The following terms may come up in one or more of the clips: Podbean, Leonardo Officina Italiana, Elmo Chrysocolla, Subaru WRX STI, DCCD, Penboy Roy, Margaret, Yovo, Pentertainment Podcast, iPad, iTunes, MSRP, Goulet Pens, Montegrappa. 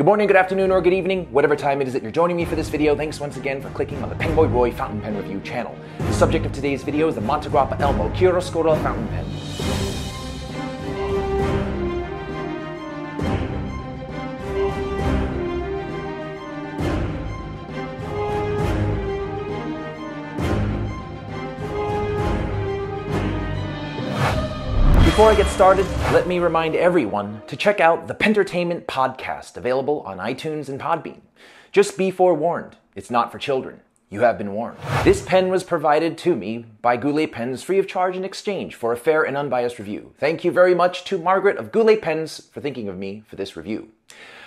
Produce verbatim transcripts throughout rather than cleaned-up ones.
Good morning, good afternoon, or good evening, whatever time it is that you're joining me for this video. Thanks once again for clicking on the Penboy Roy Fountain Pen Review channel. The subject of today's video is the Montegrappa Elmo Chrysocolla Fountain Pen. Before I get started, let me remind everyone to check out the Pentertainment Podcast, available on iTunes and Podbean. Just be forewarned, it's not for children. You have been warned. This pen was provided to me by Goulet Pens free of charge in exchange for a fair and unbiased review. Thank you very much to Margaret of Goulet Pens for thinking of me for this review.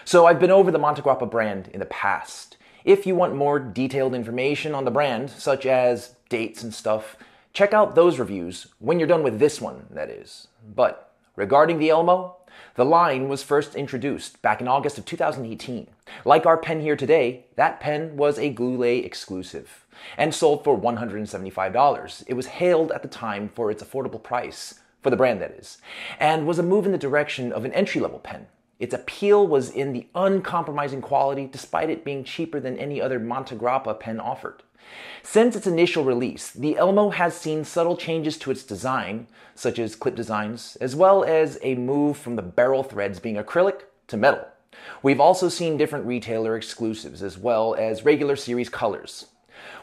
So I've been over the Montegrappa brand in the past. If you want more detailed information on the brand, such as dates and stuff, check out those reviews when you're done with this one, that is. But regarding the Elmo, the line was first introduced back in August of two thousand eighteen. Like our pen here today, that pen was a Goulet exclusive and sold for one hundred seventy-five dollars. It was hailed at the time for its affordable price, for the brand that is, and was a move in the direction of an entry-level pen. Its appeal was in the uncompromising quality despite it being cheaper than any other Montegrappa pen offered. Since its initial release, the Elmo has seen subtle changes to its design, such as clip designs, as well as a move from the barrel threads being acrylic to metal. We've also seen different retailer exclusives, as well as regular series colors.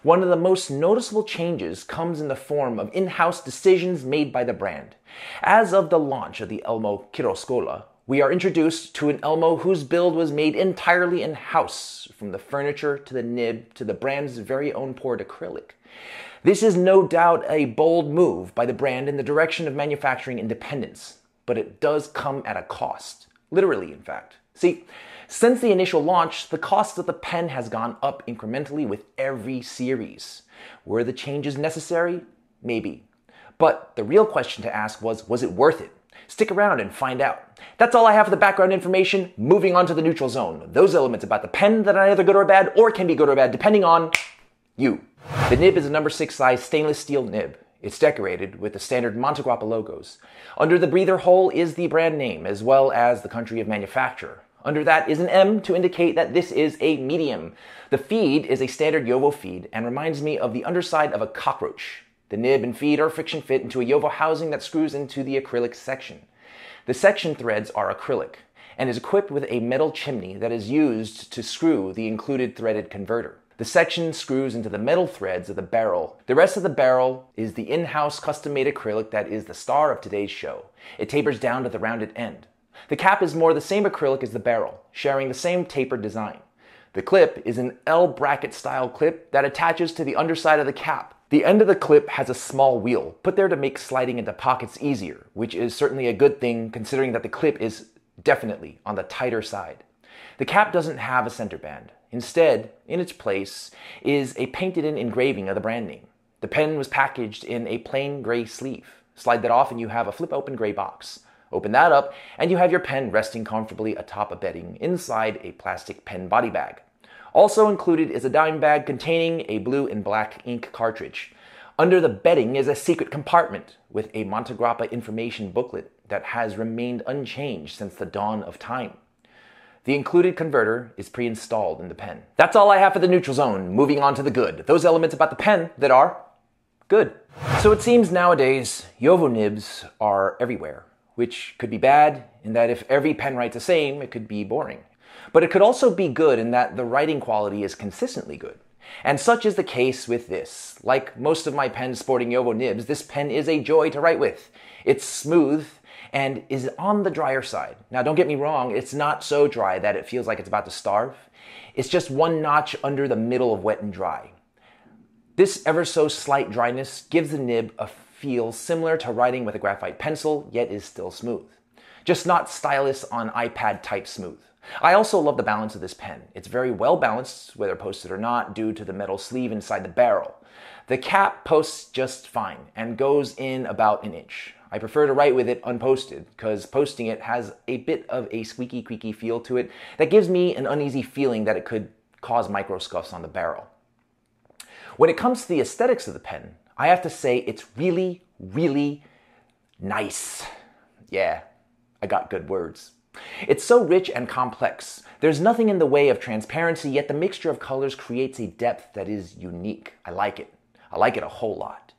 One of the most noticeable changes comes in the form of in-house decisions made by the brand. As of the launch of the Elmo Chrysocolla, we are introduced to an Elmo whose build was made entirely in-house, from the furniture to the nib to the brand's very own poured acrylic. This is no doubt a bold move by the brand in the direction of manufacturing independence, but it does come at a cost. Literally, in fact. See, since the initial launch, the cost of the pen has gone up incrementally with every series. Were the changes necessary? Maybe. But the real question to ask was, was it worth it? Stick around and find out. That's all I have for the background information. Moving on to the neutral zone. Those elements about the pen that are either good or bad or can be good or bad depending on you. The nib is a number six size stainless steel nib. It's decorated with the standard Montegrappa logos. Under the breather hole is the brand name as well as the country of manufacture. Under that is an M to indicate that this is a medium. The feed is a standard Yovo feed and reminds me of the underside of a cockroach. The nib and feed are friction fit into a Yovo housing that screws into the acrylic section. The section threads are acrylic and is equipped with a metal chimney that is used to screw the included threaded converter. The section screws into the metal threads of the barrel. The rest of the barrel is the in-house custom-made acrylic that is the star of today's show. It tapers down to the rounded end. The cap is more the same acrylic as the barrel, sharing the same tapered design. The clip is an L-bracket style clip that attaches to the underside of the cap. The end of the clip has a small wheel, put there to make sliding into pockets easier, which is certainly a good thing considering that the clip is definitely on the tighter side. The cap doesn't have a center band. Instead, in its place, is a painted-in engraving of the brand name. The pen was packaged in a plain gray sleeve. Slide that off and you have a flip-open gray box. Open that up and you have your pen resting comfortably atop a bedding inside a plastic pen body bag. Also included is a dime bag containing a blue and black ink cartridge. Under the bedding is a secret compartment with a Montegrappa information booklet that has remained unchanged since the dawn of time. The included converter is pre-installed in the pen. That's all I have for the neutral zone. Moving on to the good. Those elements about the pen that are good. So it seems nowadays Yovo nibs are everywhere, which could be bad in that if every pen writes the same, it could be boring. But it could also be good in that the writing quality is consistently good. And such is the case with this. Like most of my pens sporting Yovo nibs, this pen is a joy to write with. It's smooth and is on the drier side. Now don't get me wrong, it's not so dry that it feels like it's about to starve. It's just one notch under the middle of wet and dry. This ever so slight dryness gives the nib a feel similar to writing with a graphite pencil, yet is still smooth. Just not stylus on iPad type smooth. I also love the balance of this pen. It's very well balanced, whether posted or not, due to the metal sleeve inside the barrel. The cap posts just fine and goes in about an inch. I prefer to write with it unposted because posting it has a bit of a squeaky creaky feel to it that gives me an uneasy feeling that it could cause micro scuffs on the barrel. When it comes to the aesthetics of the pen, I have to say it's really, really nice. Yeah, I got good words. It's so rich and complex. There's nothing in the way of transparency, yet the mixture of colors creates a depth that is unique. I like it. I like it a whole lot.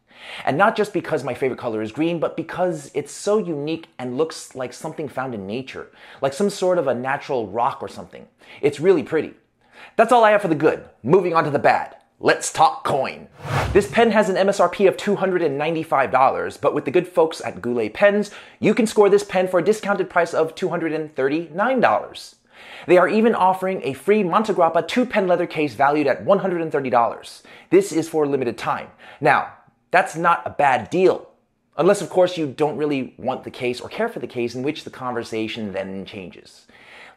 And not just because my favorite color is green, but because it's so unique and looks like something found in nature, like some sort of a natural rock or something. It's really pretty. That's all I have for the good. Moving on to the bad. Let's talk coin. This pen has an M S R P of two hundred ninety-five dollars, but with the good folks at Goulet Pens, you can score this pen for a discounted price of two hundred thirty-nine dollars. They are even offering a free Montegrappa two-pen leather case valued at one hundred thirty dollars. This is for a limited time. Now, that's not a bad deal. Unless, of course, you don't really want the case or care for the case, in which the conversation then changes.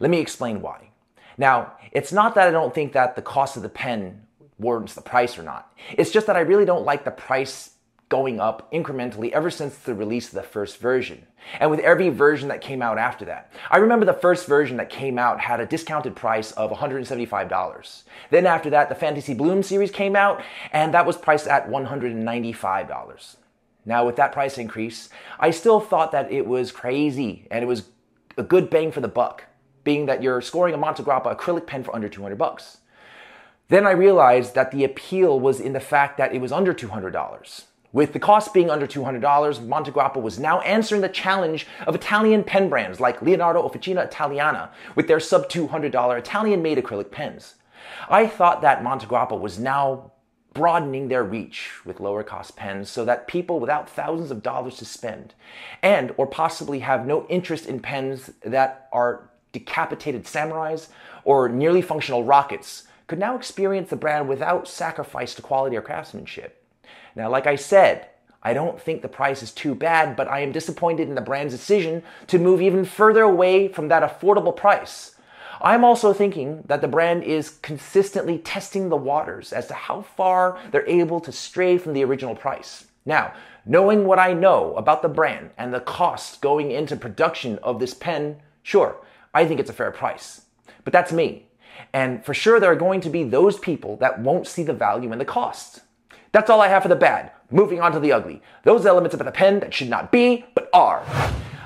Let me explain why. Now, it's not that I don't think that the cost of the pen warrants the price or not. It's just that I really don't like the price going up incrementally ever since the release of the first version. And with every version that came out after that. I remember the first version that came out had a discounted price of one hundred seventy-five dollars. Then after that, the Fantasy Bloom series came out, and that was priced at one hundred ninety-five dollars. Now with that price increase, I still thought that it was crazy, and it was a good bang for the buck, being that you're scoring a Montegrappa acrylic pen for under two hundred bucks. Then I realized that the appeal was in the fact that it was under two hundred dollars. With the cost being under two hundred dollars, Montegrappa was now answering the challenge of Italian pen brands like Leonardo Officina Italiana with their sub two hundred dollars Italian-made acrylic pens. I thought that Montegrappa was now broadening their reach with lower-cost pens so that people without thousands of dollars to spend and or possibly have no interest in pens that are decapitated samurais or nearly functional rockets could now experience the brand without sacrifice to quality or craftsmanship. Now, like I said, I don't think the price is too bad, but I am disappointed in the brand's decision to move even further away from that affordable price. I'm also thinking that the brand is consistently testing the waters as to how far they're able to stray from the original price. Now, knowing what I know about the brand and the costs going into production of this pen, sure, I think it's a fair price. But that's me. And for sure, there are going to be those people that won't see the value in the cost. That's all I have for the bad. Moving on to the ugly. Those elements about the pen that should not be, but are.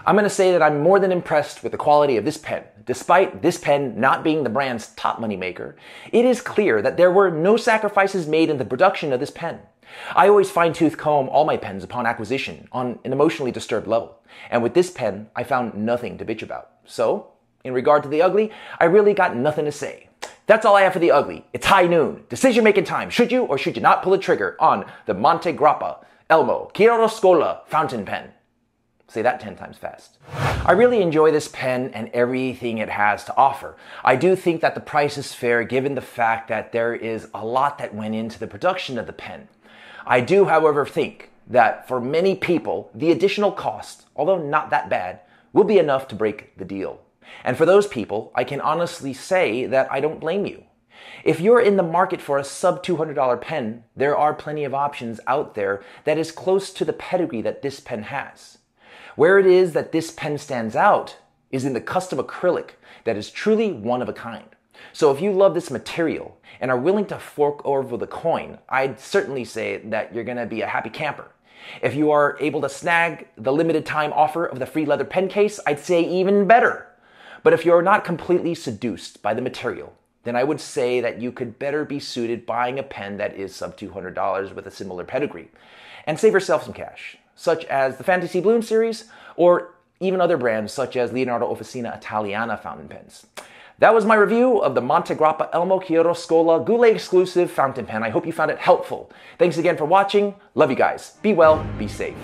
I'm going to say that I'm more than impressed with the quality of this pen. Despite this pen not being the brand's top moneymaker, it is clear that there were no sacrifices made in the production of this pen. I always fine-tooth comb all my pens upon acquisition on an emotionally disturbed level. And with this pen, I found nothing to bitch about. So, in regard to the ugly, I really got nothing to say. That's all I have for the ugly. It's high noon. Decision-making time. Should you or should you not pull the trigger on the Montegrappa Elmo Chrysocolla fountain pen? Say that ten times fast. I really enjoy this pen and everything it has to offer. I do think that the price is fair given the fact that there is a lot that went into the production of the pen. I do, however, think that for many people, the additional cost, although not that bad, will be enough to break the deal. And for those people, I can honestly say that I don't blame you. If you're in the market for a sub two hundred dollars pen, there are plenty of options out there that is close to the pedigree that this pen has. Where it is that this pen stands out is in the custom acrylic that is truly one of a kind. So if you love this material and are willing to fork over the coin, I'd certainly say that you're going to be a happy camper. If you are able to snag the limited time offer of the free leather pen case, I'd say even better. But if you're not completely seduced by the material, then I would say that you could better be suited buying a pen that is sub two hundred dollars with a similar pedigree. And save yourself some cash, such as the Fantasy Bloom series, or even other brands such as Leonardo Officina Italiana fountain pens. That was my review of the Montegrappa Elmo Chrysocolla Goulet exclusive fountain pen. I hope you found it helpful. Thanks again for watching. Love you guys. Be well, be safe.